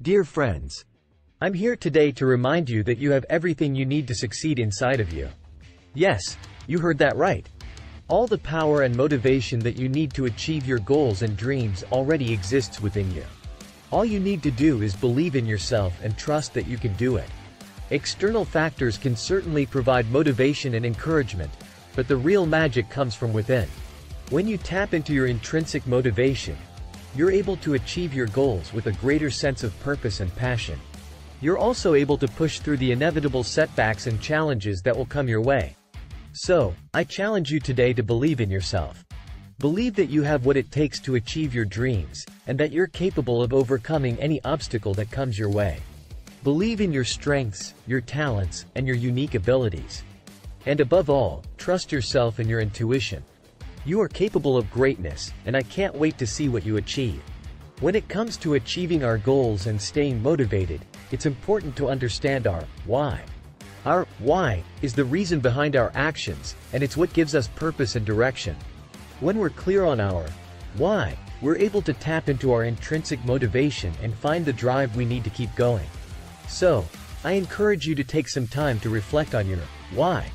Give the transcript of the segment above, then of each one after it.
Dear friends, I'm here today to remind you that you have everything you need to succeed inside of you. Yes, you heard that right. All the power and motivation that you need to achieve your goals and dreams already exists within you. All you need to do is believe in yourself and trust that you can do it. External factors can certainly provide motivation and encouragement, but the real magic comes from within. When you tap into your intrinsic motivation, you're able to achieve your goals with a greater sense of purpose and passion. You're also able to push through the inevitable setbacks and challenges that will come your way. So, I challenge you today to believe in yourself. Believe that you have what it takes to achieve your dreams, and that you're capable of overcoming any obstacle that comes your way. Believe in your strengths, your talents, and your unique abilities. And above all, trust yourself and your intuition. You are capable of greatness, and I can't wait to see what you achieve. When it comes to achieving our goals and staying motivated, it's important to understand our why. Our why is the reason behind our actions, and it's what gives us purpose and direction. When we're clear on our why, we're able to tap into our intrinsic motivation and find the drive we need to keep going. So, I encourage you to take some time to reflect on your why.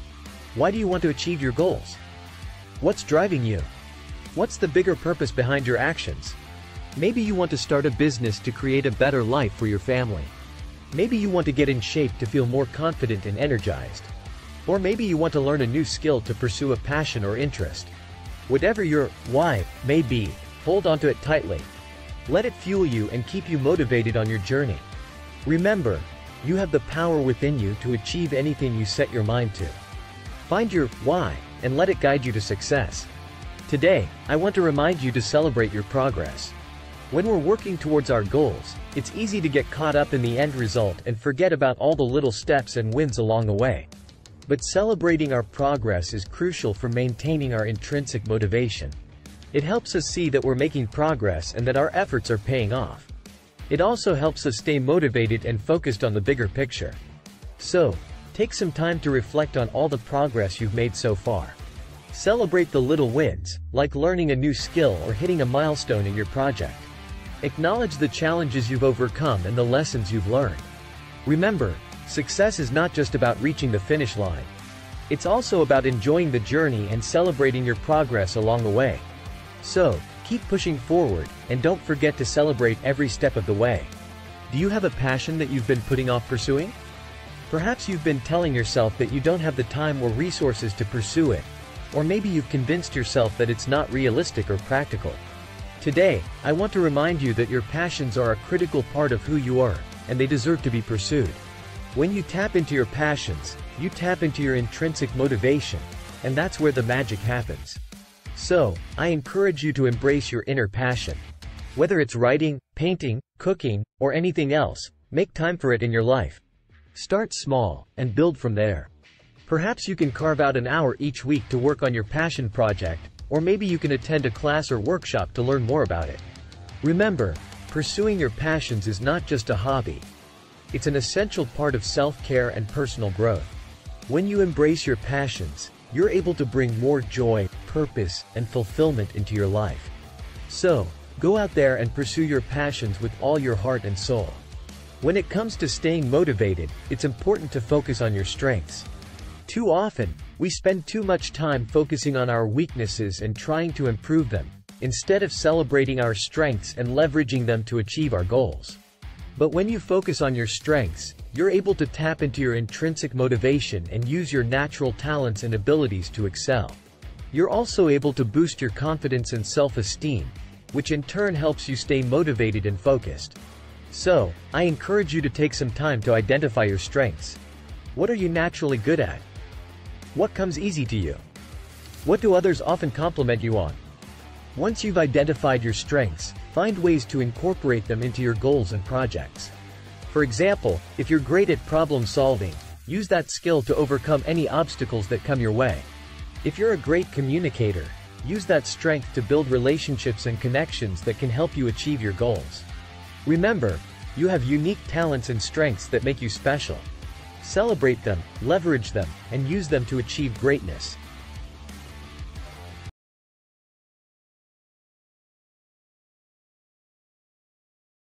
Why do you want to achieve your goals? What's driving you? What's the bigger purpose behind your actions? Maybe you want to start a business to create a better life for your family. Maybe you want to get in shape to feel more confident and energized. Or maybe you want to learn a new skill to pursue a passion or interest. Whatever your why may be, hold onto it tightly. Let it fuel you and keep you motivated on your journey. Remember, you have the power within you to achieve anything you set your mind to. Find your why and let it guide you to success. Today, I want to remind you to celebrate your progress. When we're working towards our goals, it's easy to get caught up in the end result and forget about all the little steps and wins along the way. But celebrating our progress is crucial for maintaining our intrinsic motivation. It helps us see that we're making progress and that our efforts are paying off. It also helps us stay motivated and focused on the bigger picture. So, take some time to reflect on all the progress you've made so far. Celebrate the little wins, like learning a new skill or hitting a milestone in your project. Acknowledge the challenges you've overcome and the lessons you've learned. Remember, success is not just about reaching the finish line. It's also about enjoying the journey and celebrating your progress along the way. So, keep pushing forward, and don't forget to celebrate every step of the way. Do you have a passion that you've been putting off pursuing? Perhaps you've been telling yourself that you don't have the time or resources to pursue it, or maybe you've convinced yourself that it's not realistic or practical. Today, I want to remind you that your passions are a critical part of who you are, and they deserve to be pursued. When you tap into your passions, you tap into your intrinsic motivation, and that's where the magic happens. So, I encourage you to embrace your inner passion. Whether it's writing, painting, cooking, or anything else, make time for it in your life. Start small, and build from there. Perhaps you can carve out an hour each week to work on your passion project, or maybe you can attend a class or workshop to learn more about it. Remember, pursuing your passions is not just a hobby. It's an essential part of self-care and personal growth. When you embrace your passions, you're able to bring more joy, purpose, and fulfillment into your life. So, go out there and pursue your passions with all your heart and soul. When it comes to staying motivated, it's important to focus on your strengths. Too often, we spend too much time focusing on our weaknesses and trying to improve them, instead of celebrating our strengths and leveraging them to achieve our goals. But when you focus on your strengths, you're able to tap into your intrinsic motivation and use your natural talents and abilities to excel. You're also able to boost your confidence and self-esteem, which in turn helps you stay motivated and focused. So, I encourage you to take some time to identify your strengths. What are you naturally good at? What comes easy to you? What do others often compliment you on? Once you've identified your strengths, find ways to incorporate them into your goals and projects. For example, if you're great at problem solving, use that skill to overcome any obstacles that come your way. If you're a great communicator, use that strength to build relationships and connections that can help you achieve your goals. Remember, you have unique talents and strengths that make you special. Celebrate them, leverage them, and use them to achieve greatness.